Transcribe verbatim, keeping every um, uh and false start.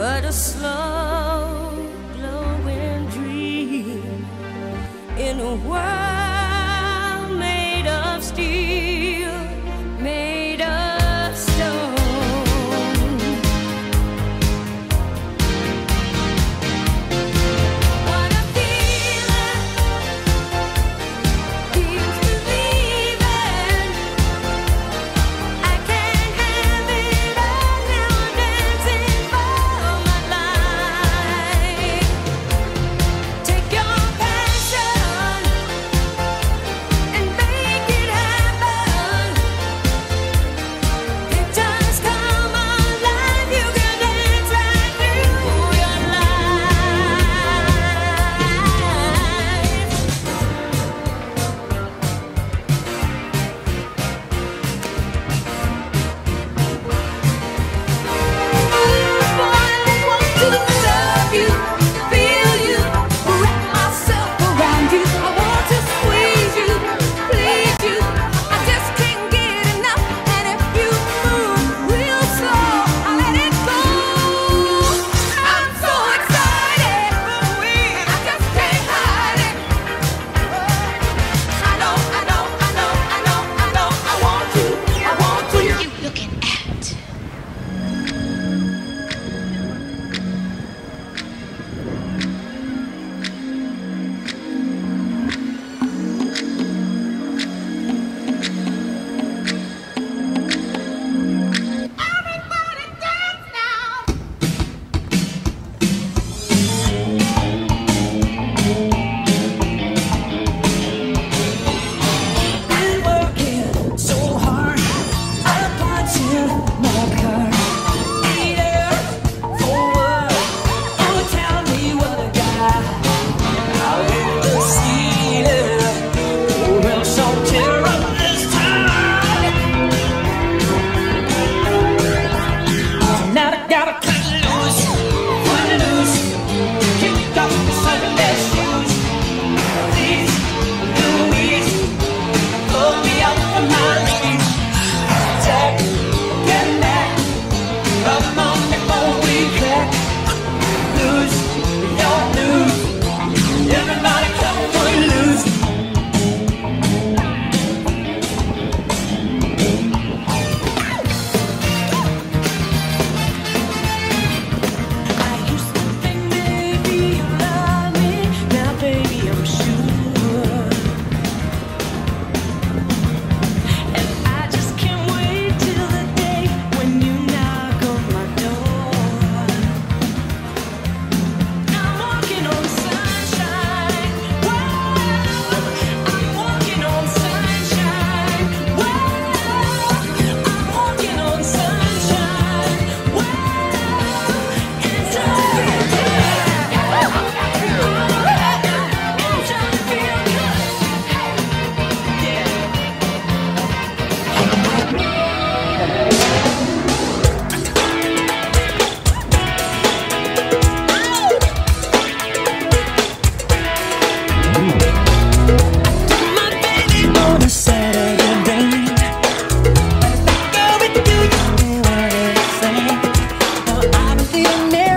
but a slow glowing dream in a world made of steel, made of stone. What a feeling, keeps believing. I can't have it all now, I'm dancing for my life. Take your passion and make it happen. It does come alive. You can dance right through your life. Boy, I want to love you, feel you, wrap myself around you. I want to squeeze you, please you. I just can't get enough. And if you move real slow, I let it go. I'm so excited, I just can't hide it. I know, I know, I know, I know, I know. I want you, I want you. What are you looking at? Everybody dance now. I'm working so hard. I'm punching my card. Either for what? Oh, tell me what I got. Out in the city, who will so tear up this time? Tonight I gotta cut it loose, cut it loose. Kick off the Sunday shoes. Please, Louise, pull me up from my knees. Jack, get back, rub 'em on before we crack. Lose, you're loose. Everybody come on loose. I used to think maybe you love me. Now, baby, I'm sure. And I just can't wait till the day when you knock on my door. I'm walking on sunshine. Whoa, I'm walking on sunshine. Whoa, I'm walking on sunshine. Whoa, it's my baby on a Saturday day. Girl, we do you feel what it's saying? Now I'm feeling it.